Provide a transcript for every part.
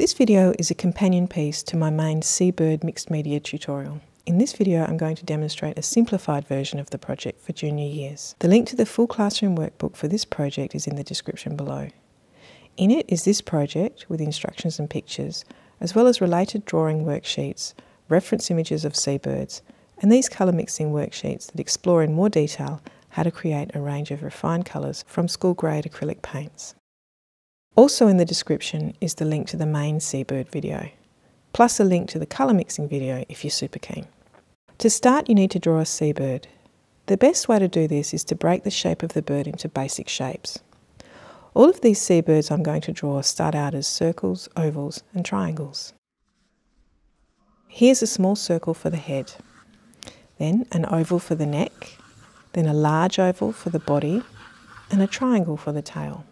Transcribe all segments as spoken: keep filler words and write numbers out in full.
This video is a companion piece to my main Seabird mixed media tutorial. In this video I'm going to demonstrate a simplified version of the project for junior years. The link to the full classroom workbook for this project is in the description below. In it is this project with instructions and pictures, as well as related drawing worksheets, reference images of seabirds, and these colour mixing worksheets that explore in more detail how to create a range of refined colours from school grade acrylic paints. Also in the description is the link to the main Seabird video, plus a link to the colour mixing video if you're super keen. To start, you need to draw a seabird. The best way to do this is to break the shape of the bird into basic shapes. All of these seabirds I'm going to draw start out as circles, ovals and triangles. Here's a small circle for the head, then an oval for the neck, then a large oval for the body and a triangle for the tail.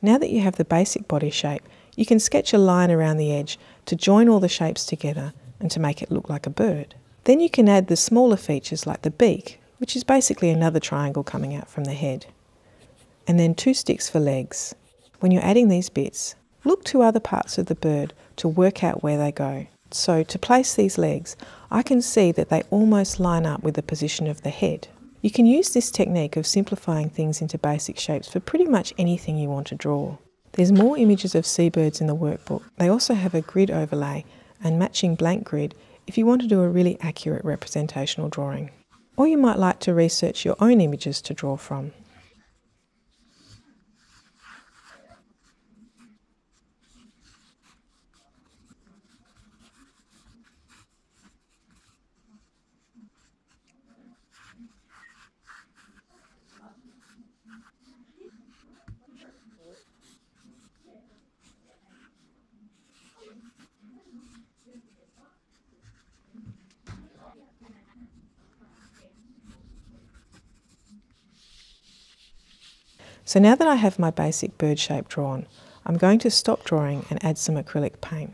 Now that you have the basic body shape, you can sketch a line around the edge to join all the shapes together and to make it look like a bird. Then you can add the smaller features like the beak, which is basically another triangle coming out from the head. And then two sticks for legs. When you're adding these bits, look to other parts of the bird to work out where they go. So to place these legs, I can see that they almost line up with the position of the head. You can use this technique of simplifying things into basic shapes for pretty much anything you want to draw. There's more images of seabirds in the workbook. They also have a grid overlay and matching blank grid if you want to do a really accurate representational drawing. Or you might like to research your own images to draw from. So now that I have my basic bird shape drawn, I'm going to stop drawing and add some acrylic paint.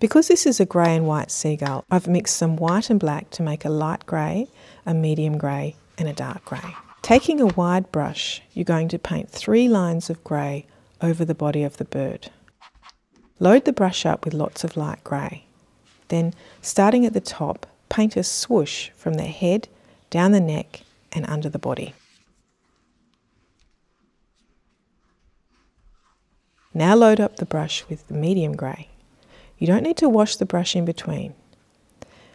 Because this is a grey and white seagull, I've mixed some white and black to make a light grey, a medium grey and a dark grey. Taking a wide brush, you're going to paint three lines of grey over the body of the bird. Load the brush up with lots of light grey. Then, starting at the top, paint a swoosh from the head, down the neck and under the body. Now load up the brush with the medium grey. You don't need to wash the brush in between.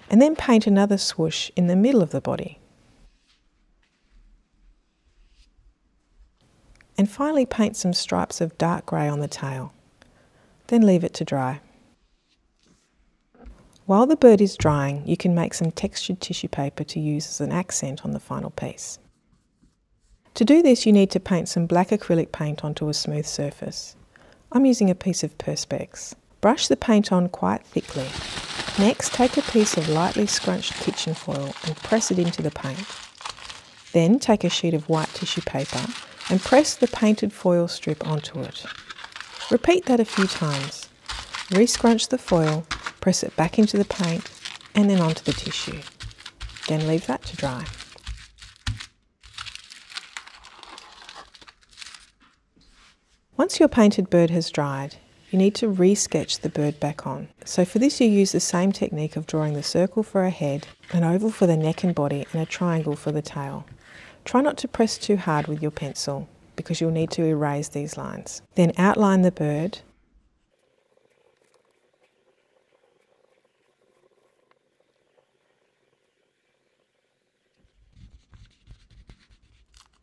And then paint another swoosh in the middle of the body. And finally paint some stripes of dark grey on the tail. Then leave it to dry. While the bird is drying, you can make some textured tissue paper to use as an accent on the final piece. To do this, you need to paint some black acrylic paint onto a smooth surface. I'm using a piece of Perspex. Brush the paint on quite thickly. Next, take a piece of lightly scrunched kitchen foil and press it into the paint. Then take a sheet of white tissue paper and press the painted foil strip onto it. Repeat that a few times. Re-scrunch the foil, press it back into the paint and then onto the tissue. Then leave that to dry. Once your painted bird has dried, you need to re-sketch the bird back on. So for this you use the same technique of drawing the circle for a head, an oval for the neck and body and a triangle for the tail. Try not to press too hard with your pencil because you'll need to erase these lines. Then outline the bird .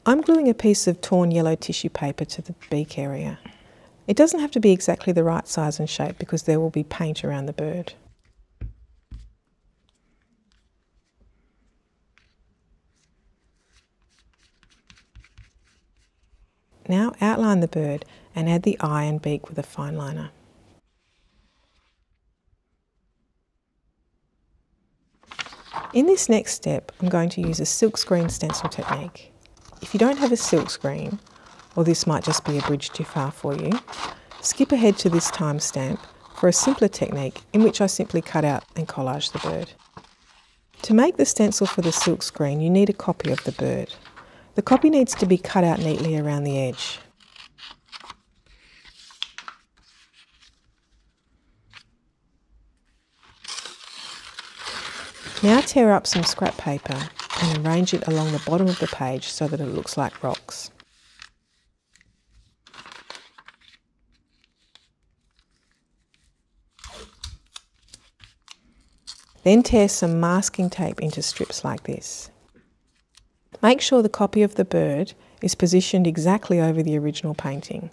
I'm gluing a piece of torn yellow tissue paper to the beak area. It doesn't have to be exactly the right size and shape because there will be paint around the bird. Now outline the bird and add the eye and beak with a fine liner. In this next step, I'm going to use a silkscreen stencil technique. If you don't have a silk screen, or this might just be a bridge too far for you, skip ahead to this timestamp for a simpler technique in which I simply cut out and collage the bird. To make the stencil for the silk screen, you need a copy of the bird. The copy needs to be cut out neatly around the edge. Now tear up some scrap paper and arrange it along the bottom of the page so that it looks like rocks. Then tear some masking tape into strips like this. Make sure the copy of the bird is positioned exactly over the original painting,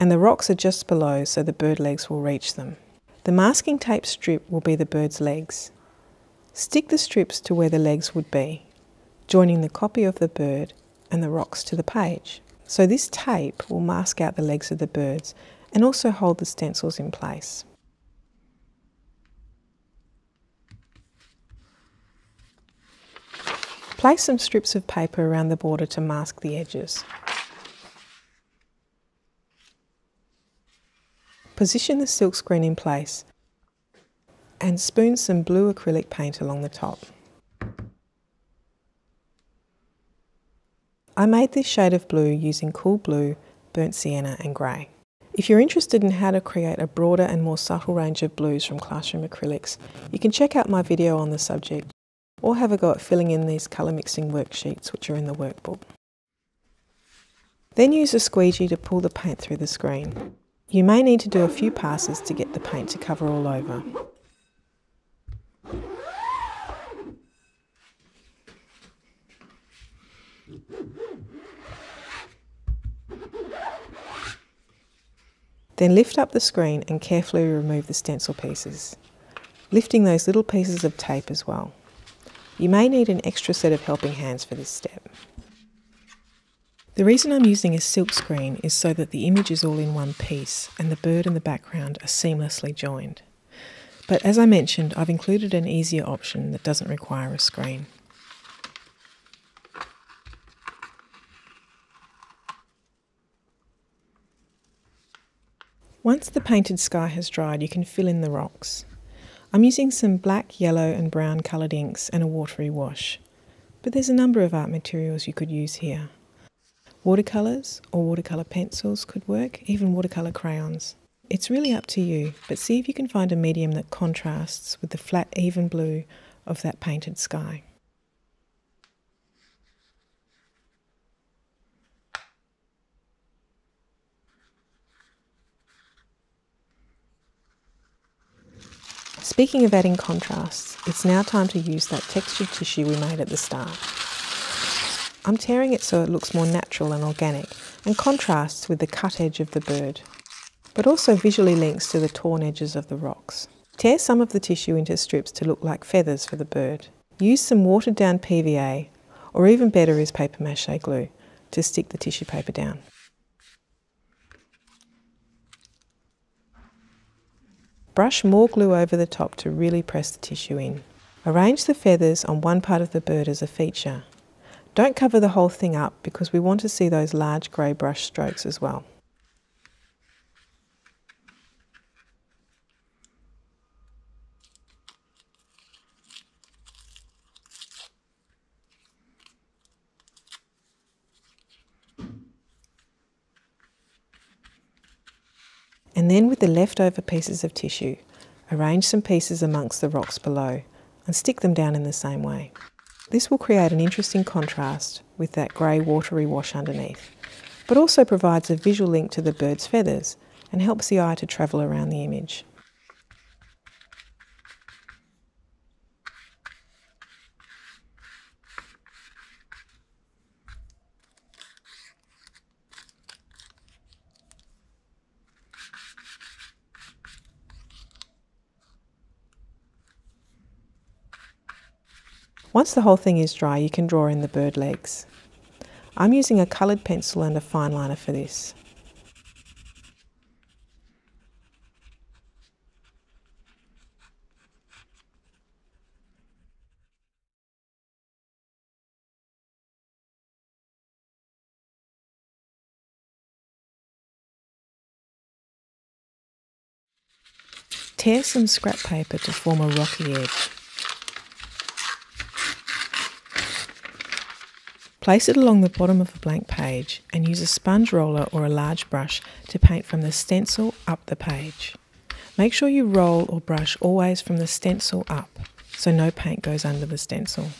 and the rocks are just below so the bird legs will reach them. The masking tape strip will be the bird's legs. Stick the strips to where the legs would be, joining the copy of the bird and the rocks to the page. So this tape will mask out the legs of the birds and also hold the stencils in place. Place some strips of paper around the border to mask the edges. Position the silk screen in place and spoon some blue acrylic paint along the top. I made this shade of blue using cool blue, burnt sienna and grey. If you're interested in how to create a broader and more subtle range of blues from classroom acrylics, you can check out my video on the subject, or have a go at filling in these colour mixing worksheets which are in the workbook. Then use a squeegee to pull the paint through the screen. You may need to do a few passes to get the paint to cover all over. Then lift up the screen and carefully remove the stencil pieces, lifting those little pieces of tape as well. You may need an extra set of helping hands for this step. The reason I'm using a silk screen is so that the image is all in one piece and the bird and the background are seamlessly joined. But as I mentioned, I've included an easier option that doesn't require a screen. Once the painted sky has dried, you can fill in the rocks. I'm using some black, yellow and brown coloured inks and a watery wash, but there's a number of art materials you could use here. Watercolours or watercolour pencils could work, even watercolour crayons. It's really up to you, but see if you can find a medium that contrasts with the flat, even blue of that painted sky. Speaking of adding contrasts, it's now time to use that textured tissue we made at the start. I'm tearing it so it looks more natural and organic and contrasts with the cut edge of the bird, but also visually links to the torn edges of the rocks. Tear some of the tissue into strips to look like feathers for the bird. Use some watered down P V A, or even better is paper mache glue, to stick the tissue paper down. Brush more glue over the top to really press the tissue in. Arrange the feathers on one part of the bird as a feature. Don't cover the whole thing up because we want to see those large grey brush strokes as well. And then with the leftover pieces of tissue, arrange some pieces amongst the rocks below and stick them down in the same way. This will create an interesting contrast with that grey watery wash underneath, but also provides a visual link to the bird's feathers and helps the eye to travel around the image. Once the whole thing is dry, you can draw in the bird legs. I'm using a coloured pencil and a fine liner for this. Tear some scrap paper to form a rocky edge. Place it along the bottom of a blank page and use a sponge roller or a large brush to paint from the stencil up the page. Make sure you roll or brush always from the stencil up. so no paint goes under the stencil.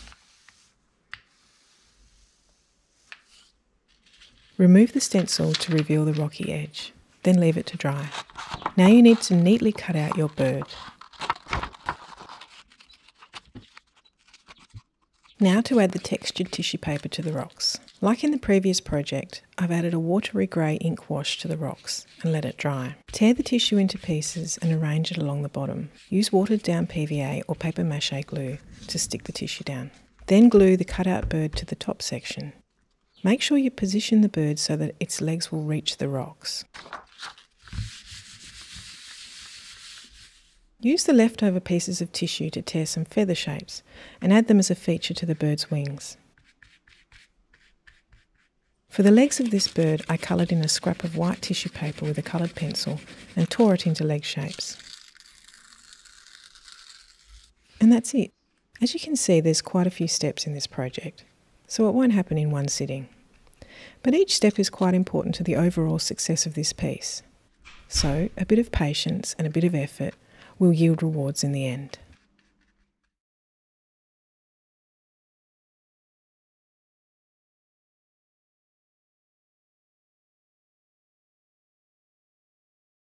Remove the stencil to reveal the rocky edge, then leave it to dry. Now you need to neatly cut out your bird. Now to add the textured tissue paper to the rocks. Like in the previous project, I've added a watery grey ink wash to the rocks and let it dry. Tear the tissue into pieces and arrange it along the bottom. Use watered down P V A or paper mache glue to stick the tissue down. Then glue the cutout bird to the top section. Make sure you position the bird so that its legs will reach the rocks. Use the leftover pieces of tissue to tear some feather shapes and add them as a feature to the bird's wings. For the legs of this bird, I coloured in a scrap of white tissue paper with a coloured pencil and tore it into leg shapes. And that's it. As you can see, there's quite a few steps in this project, so it won't happen in one sitting. But each step is quite important to the overall success of this piece. So, a bit of patience and a bit of effort will yield rewards in the end.